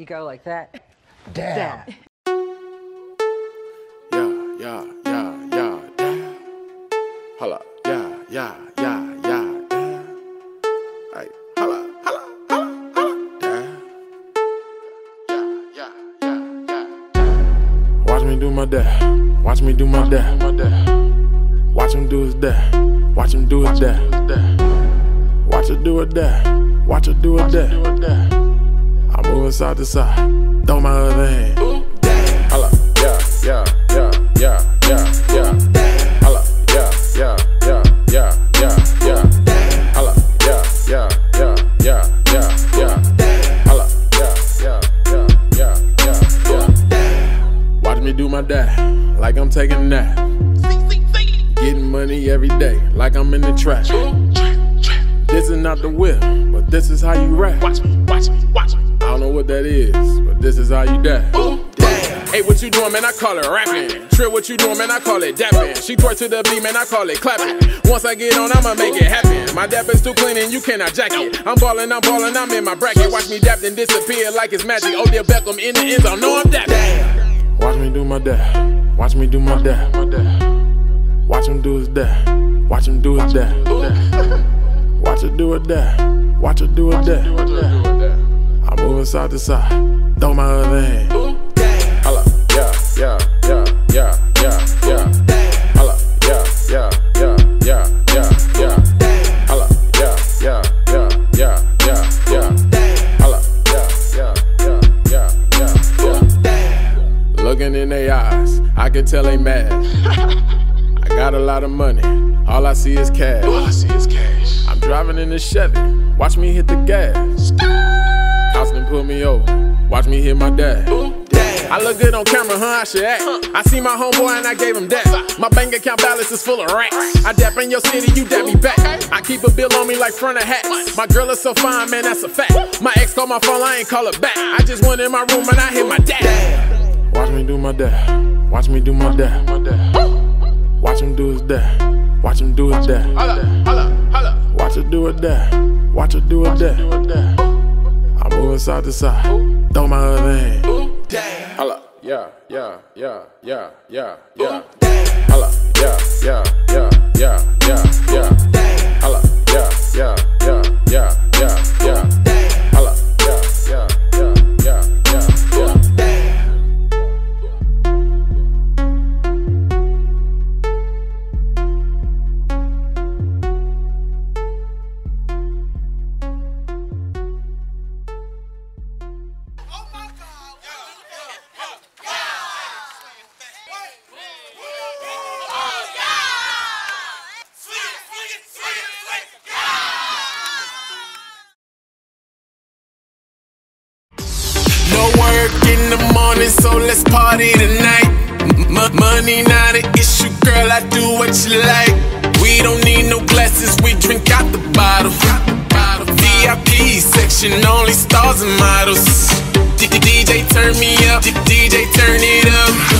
You go like that. Damn. Damn. Yeah, yeah, yeah, yeah. Holla, yeah, yeah, yeah, yeah, yeah. Hey, holla, holla, holla, holla, yeah. Yeah, yeah, yeah, yeah. Watch me do my dab. Watch me do my dab. Watch him do his dab. Watch him do his dab. Watch it do it dab. Watch it do it dab. I'm moving side to side. Throw my other hand. Holla, yeah, yeah, yeah. Yeah, yeah, yeah, holla, yeah, yeah, yeah, yeah, yeah, yeah, holla, yeah, yeah, yeah, yeah, yeah, yeah, holla, yeah, yeah, yeah, yeah, yeah, yeah. Watch me do my dab, like I'm taking a nap. Getting money every day, like I'm in the trap. This is not the whip, but this is how you rap. Watch me, watch me, watch me. I don't know what that is, but this is how you dab. Hey, what you doing, man? I call it rapping. Trill, what you doing, man? I call it dapping. She twerk to the beat, man. I call it clapping. Once I get on, I'ma make it happen. My dap is too clean and you cannot jack it. I'm ballin', I'm ballin', I'm in my bracket. Watch me dap and disappear like it's magic. Odell Beckham in the end zone, no, I'm dapping. Watch me do my dap. Watch me do my dap. Watch him do his dap. Watch him do his dap. Watch it do it dap. Watch it do it dap. I'm moving side to side. Throw my other hand. Yeah, yeah, yeah, yeah, yeah. Holla, yeah, yeah, yeah, yeah, yeah, yeah. Holla, yeah, yeah, yeah, yeah, yeah, yeah. Holla, yeah, yeah, yeah, yeah, yeah, yeah. Looking in their eyes, I can tell they mad. I got a lot of money, all I see is cash. All I see is cash. I'm driving in this Chevy, watch me hit the gas. Costin' pull me over, watch me hit my dad. I look good on camera, huh? I should act. I see my homeboy and I gave him that. My bank account balance is full of racks. I dap in your city, you dap me back. I keep a bill on me like front of hat. My girl is so fine, man, that's a fact. My ex called my phone, I ain't call her back. I just went in my room and I hit my dad. Watch me do my dad. Watch me do my dad. Watch him do his dad. Watch him do his dad. Watch it do it dad. Watch it do it dad. I'm moving side to side. Throw my other hand. Holla, yeah, yeah, yeah, yeah, yeah, yeah. Holla, yeah, yeah, yeah, yeah, yeah, yeah. Holla, yeah, yeah, yeah, yeah, yeah, yeah. Holla, yeah, yeah, yeah, yeah, yeah, yeah. Oh my God. In the morning, so let's party tonight. Money not an issue, girl, I do what you like. We don't need no glasses, we drink out the bottle. VIP section, only stars and models. DJ turn me up, DJ turn it up.